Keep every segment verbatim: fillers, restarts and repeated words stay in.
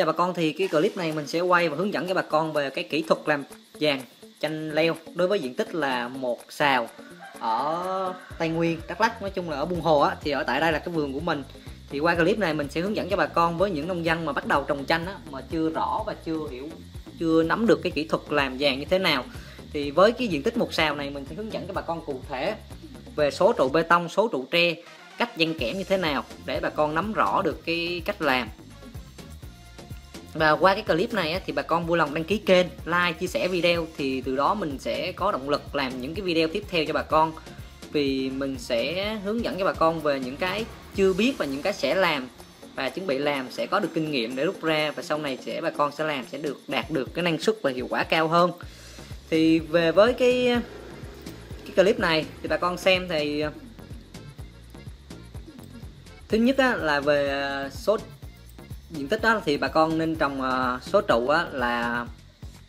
chào bà con. Thì cái clip này mình sẽ quay và hướng dẫn cho bà con về cái kỹ thuật làm vàng chanh leo đối với diện tích là một sào ở Tây Nguyên, Đắk Lắk, nói chung là ở Buôn Hồ á, thì ở tại đây là cái vườn của mình. Thì qua clip này mình sẽ hướng dẫn cho bà con với những nông dân mà bắt đầu trồng chanh á, mà chưa rõ và chưa hiểu, chưa nắm được cái kỹ thuật làm vàng như thế nào. Thì với cái diện tích một sào này mình sẽ hướng dẫn cho bà con cụ thể về số trụ bê tông, số trụ tre, cách giăng kẽm như thế nào để bà con nắm rõ được cái cách làm. Và qua cái clip này thì bà con vui lòng đăng ký kênh, like, chia sẻ video, thì từ đó mình sẽ có động lực làm những cái video tiếp theo cho bà con. Vì mình sẽ hướng dẫn cho bà con về những cái chưa biết và những cái sẽ làm và chuẩn bị làm, sẽ có được kinh nghiệm để rút ra, và sau này sẽ bà con sẽ làm sẽ được đạt được cái năng suất và hiệu quả cao hơn. Thì về với cái cái clip này thì bà con xem thì thứ nhất là về số diện tích đó, thì bà con nên trồng số trụ là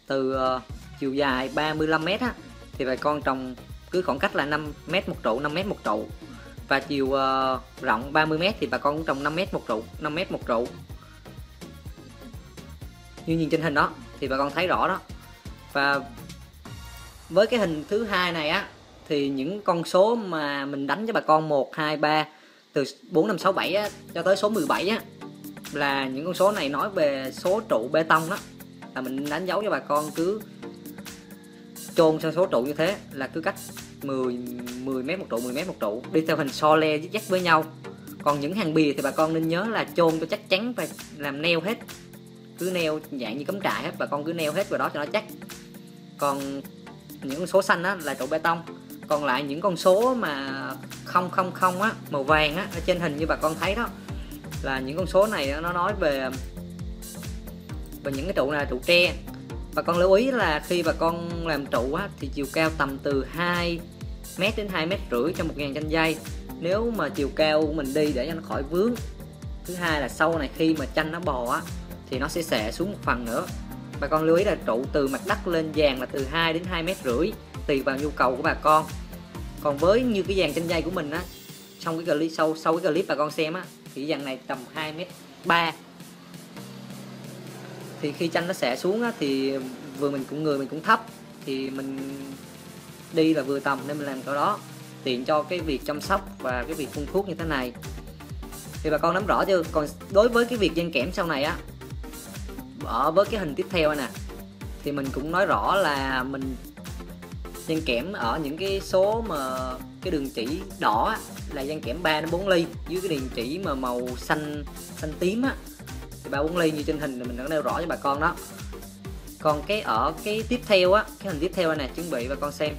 từ chiều dài ba mươi lăm mét, thì bà con trồng cứ khoảng cách là năm mét một trụ, năm mét một trụ, và chiều rộng ba mươi mét thì bà con cũng trồng năm mét một trụ, năm mét một trụ. Như nhìn trên hình đó thì bà con thấy rõ đó. Và với cái hình thứ hai này á, thì những con số mà mình đánh cho bà con một, hai, ba từ bốn, năm, sáu, bảy á, cho tới số mười bảy á, là những con số này nói về số trụ bê tông đó, là mình đánh dấu cho bà con cứ chôn sang số trụ như thế, là cứ cách mười mét một trụ, mười mét một trụ, đi theo hình so le dắt với nhau. Còn những hàng bìa thì bà con nên nhớ là chôn cho chắc chắn và làm neo hết, cứ neo dạng như cắm trại hết, bà con cứ neo hết vào đó cho nó chắc. Còn những con số xanh á là trụ bê tông. Còn lại những con số mà không không không á, màu vàng á, ở trên hình như bà con thấy đó, là những con số này nó nói về về những cái trụ là trụ tre. Bà con lưu ý là khi bà con làm trụ á, thì chiều cao tầm từ hai mét đến hai mét rưỡi cho một ngàn chanh dây, nếu mà chiều cao mình đi để cho nó khỏi vướng. Thứ hai là sau này khi mà chanh nó bò á, thì nó sẽ xệ xuống một phần nữa. Bà con lưu ý là trụ từ mặt đất lên vàng là từ hai đến hai mét rưỡi, tùy vào nhu cầu của bà con. Còn với như cái vàng chanh dây của mình á, trong cái clip sau sau cái clip bà con xem á, thì vàng này tầm hai mét ba. Thì khi chanh nó xẻ xuống á, thì vừa mình cũng người mình cũng thấp, thì mình đi là vừa tầm, nên mình làm chỗ đó tiện cho cái việc chăm sóc và cái việc phun thuốc như thế này. Thì bà con nắm rõ chưa? Còn đối với cái việc giăng kẽm sau này á, ở với cái hình tiếp theo nè, thì mình cũng nói rõ là mình giăng kẽm ở những cái số mà cái đường chỉ đỏ á, là giăng kẽm ba đến bốn ly, dưới cái đường chỉ mà màu xanh xanh tím á, thì ba bốn ly như trên hình thì mình đã nêu rõ cho bà con đó. Còn cái ở cái tiếp theo á, cái hình tiếp theo này chuẩn bị bà con xem,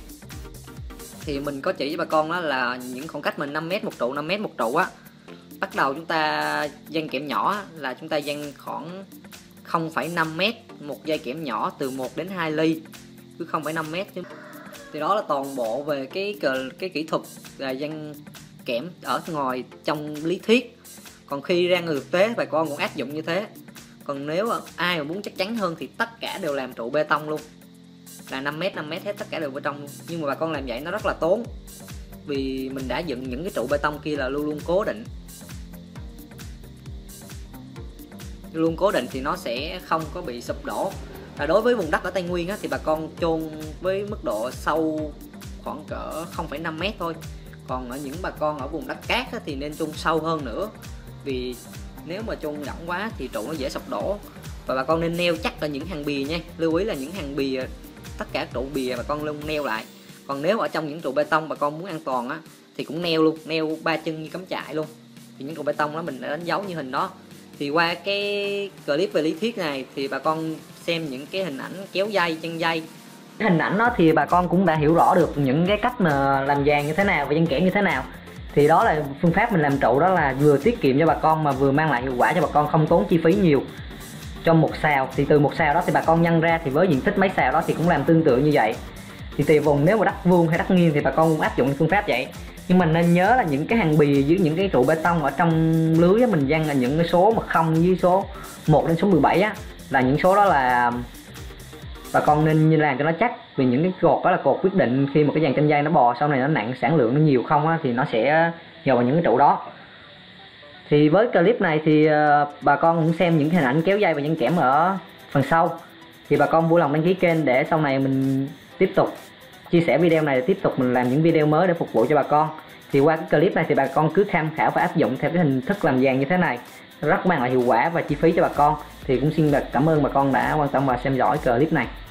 thì mình có chỉ với bà con đó là những khoảng cách mình năm mét một trụ, năm mét một trụ á, bắt đầu chúng ta giăng kẽm nhỏ á, là chúng ta giăng khoảng không phẩy năm mét một dây kẽm nhỏ, từ một đến hai ly, cứ không phẩy năm mét. Thì đó là toàn bộ về cái cái kỹ thuật là giăng kẽm ở ngoài trong lý thuyết. Còn khi ra người thực tế bà con cũng áp dụng như thế. Còn nếu ai mà muốn chắc chắn hơn thì tất cả đều làm trụ bê tông luôn, là năm mét năm mét hết, tất cả đều bê tông luôn. Nhưng mà bà con làm vậy nó rất là tốn, vì mình đã dựng những cái trụ bê tông kia là luôn luôn cố định, luôn cố định thì nó sẽ không có bị sụp đổ. Và đối với vùng đất ở Tây Nguyên á, thì bà con chôn với mức độ sâu khoảng cỡ không phẩy năm mét thôi. Còn ở những bà con ở vùng đất cát á, thì nên chôn sâu hơn nữa, vì nếu mà chôn rộng quá thì trụ nó dễ sụp đổ. Và bà con nên neo chắc ở những hàng bìa nha, lưu ý là những hàng bìa, tất cả trụ bìa bà con luôn neo lại. Còn nếu ở trong những trụ bê tông bà con muốn an toàn á, thì cũng neo luôn, neo ba chân như cắm trại luôn. Thì những trụ bê tông đó mình đã đánh dấu như hình đó. Thì qua cái clip về lý thuyết này thì bà con xem những cái hình ảnh kéo dây, chân dây, hình ảnh đó, thì bà con cũng đã hiểu rõ được những cái cách mà làm vàng như thế nào và giăng kẽm như thế nào. Thì đó là phương pháp mình làm trụ, đó là vừa tiết kiệm cho bà con mà vừa mang lại hiệu quả cho bà con, không tốn chi phí nhiều cho một sào. Thì từ một sào đó thì bà con nhân ra, thì với diện tích mấy sào đó thì cũng làm tương tự như vậy. Thì tùy vùng, nếu mà đất vuông hay đất nghiêng thì bà con cũng áp dụng phương pháp vậy. Nhưng mình nên nhớ là những cái hàng bì dưới những cái trụ bê tông ở trong lưới á, mình giăng là những cái số mà không dưới số một đến số mười bảy á, là những số đó là bà con nên làm cho nó chắc. Vì những cái cột đó là cột quyết định, khi mà cái dàn chanh dây nó bò sau này nó nặng, sản lượng nó nhiều không á, thì nó sẽ nhờ vào những cái trụ đó. Thì với clip này thì bà con cũng xem những hình ảnh kéo dây và những kẽm ở phần sau. Thì bà con vui lòng đăng ký kênh để sau này mình tiếp tục chia sẻ video này, để tiếp tục mình làm những video mới để phục vụ cho bà con. Thì qua cái clip này thì bà con cứ tham khảo và áp dụng theo cái hình thức làm vàng như thế này, rất mang lại hiệu quả và chi phí cho bà con. Thì cũng xin được cảm ơn bà con đã quan tâm và xem dõi clip này.